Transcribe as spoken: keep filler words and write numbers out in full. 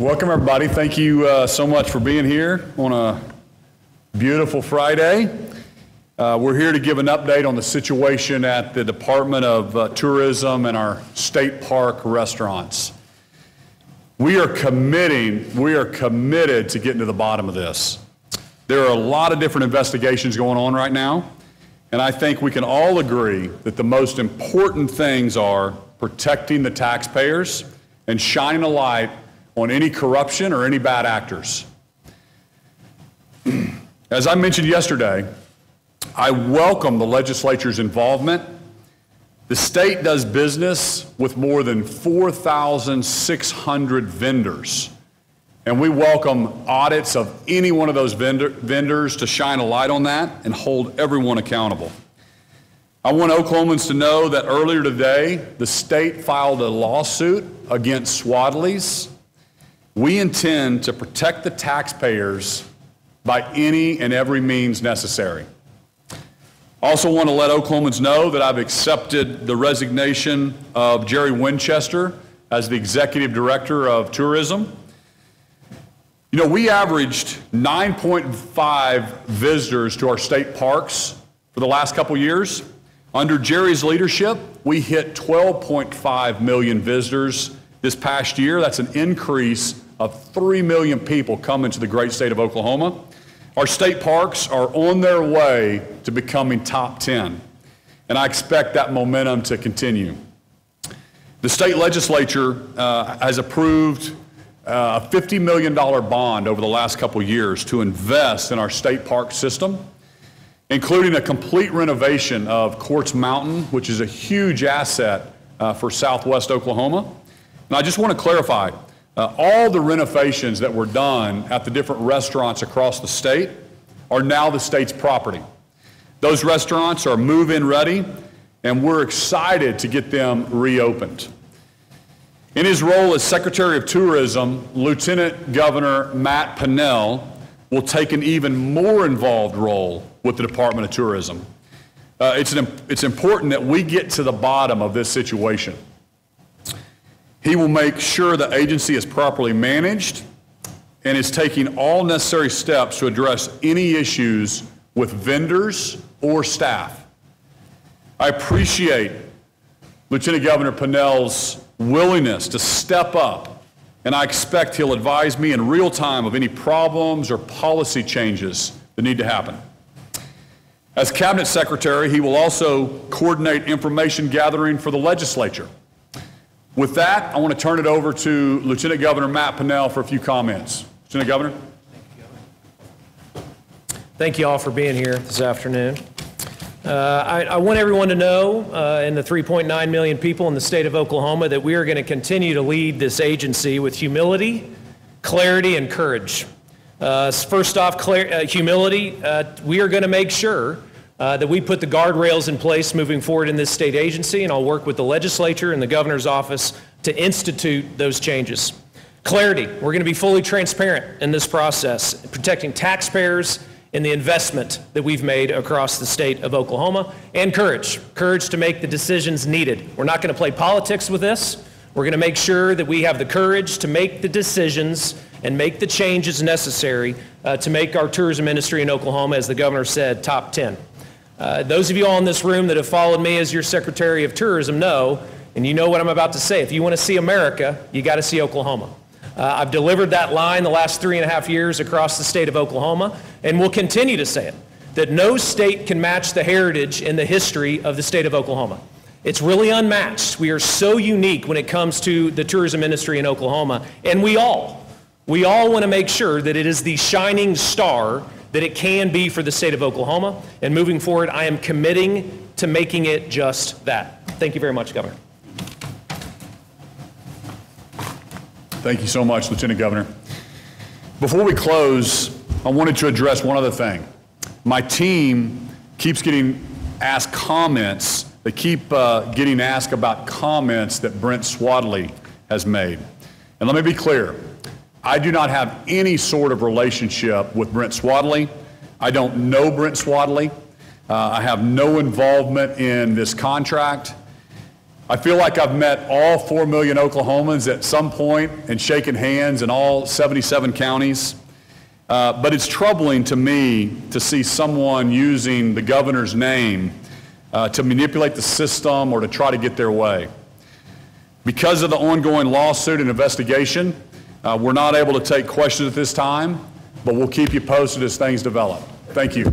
Welcome, everybody. Thank you uh, so much for being here on a beautiful Friday. Uh, we're here to give an update on the situation at the Department of uh, Tourism and our state park restaurants. We are committing, we are committed to getting to the bottom of this. There are a lot of different investigations going on right now, and I think we can all agree that the most important things are protecting the taxpayers and shining a light on any corruption or any bad actors. As I mentioned yesterday, I welcome the legislature's involvement. The state does business with more than four thousand six hundred vendors, and we welcome audits of any one of those vendor, vendors to shine a light on that and hold everyone accountable. I want Oklahomans to know that earlier today, the state filed a lawsuit against Swadley's. We intend to protect the taxpayers by any and every means necessary. Also want to let Oklahomans know that I've accepted the resignation of Jerry Winchester as the Executive Director of Tourism. You know, we averaged nine point five visitors to our state parks for the last couple years. Under Jerry's leadership, we hit twelve point five million visitors this past year. That's an increase of three million people coming to the great state of Oklahoma. Our state parks are on their way to becoming top ten, and I expect that momentum to continue. The state legislature uh, has approved uh, a fifty million dollar bond over the last couple years to invest in our state park system, including a complete renovation of Quartz Mountain, which is a huge asset uh, for Southwest Oklahoma. And I just want to clarify, uh, all the renovations that were done at the different restaurants across the state are now the state's property. Those restaurants are move-in ready, and we're excited to get them reopened. In his role as Secretary of Tourism, Lieutenant Governor Matt Pinnell will take an even more involved role with the Department of Tourism. Uh, it's, an, it's important that we get to the bottom of this situation. He will make sure the agency is properly managed and is taking all necessary steps to address any issues with vendors or staff. I appreciate Lieutenant Governor Pinnell's willingness to step up, and I expect he'll advise me in real time of any problems or policy changes that need to happen. As Cabinet Secretary, he will also coordinate information gathering for the legislature. With that, I want to turn it over to Lieutenant Governor Matt Pinnell for a few comments. Lieutenant Governor. Thank you, Thank you all for being here this afternoon. Uh, I, I want everyone to know, uh, and the three point nine million people in the state of Oklahoma, that we are going to continue to lead this agency with humility, clarity, and courage. Uh, first off, clar uh, humility, uh, we are going to make sure Uh, that we put the guardrails in place moving forward in this state agency, and I'll work with the legislature and the governor's office to institute those changes. Clarity, we're going to be fully transparent in this process, protecting taxpayers and the investment that we've made across the state of Oklahoma. And courage, courage to make the decisions needed. We're not going to play politics with this. We're going to make sure that we have the courage to make the decisions and make the changes necessary uh, to make our tourism industry in Oklahoma, as the governor said, top ten. Uh, those of you all in this room that have followed me as your Secretary of Tourism know, and you know what I'm about to say, if you want to see America, you got to see Oklahoma. Uh, I've delivered that line the last three and a half years across the state of Oklahoma, and will continue to say it, that no state can match the heritage and the history of the state of Oklahoma. It's really unmatched. We are so unique when it comes to the tourism industry in Oklahoma, and we all, we all want to make sure that it is the shining star that it can be for the state of Oklahoma. And moving forward, I am committing to making it just that. Thank you very much, Governor. Thank you so much, Lieutenant Governor. Before we close, I wanted to address one other thing. My team keeps getting asked comments. They keep uh, getting asked about comments that Brent Swadley has made. And let me be clear. I do not have any sort of relationship with Brent Swadley. I don't know Brent Swadley. Uh, I have no involvement in this contract. I feel like I've met all four million Oklahomans at some point and shaken hands in all seventy-seven counties. Uh, but it's troubling to me to see someone using the governor's name uh, to manipulate the system or to try to get their way. Because of the ongoing lawsuit and investigation, uh, we're not able to take questions at this time, but we'll keep you posted as things develop. Thank you.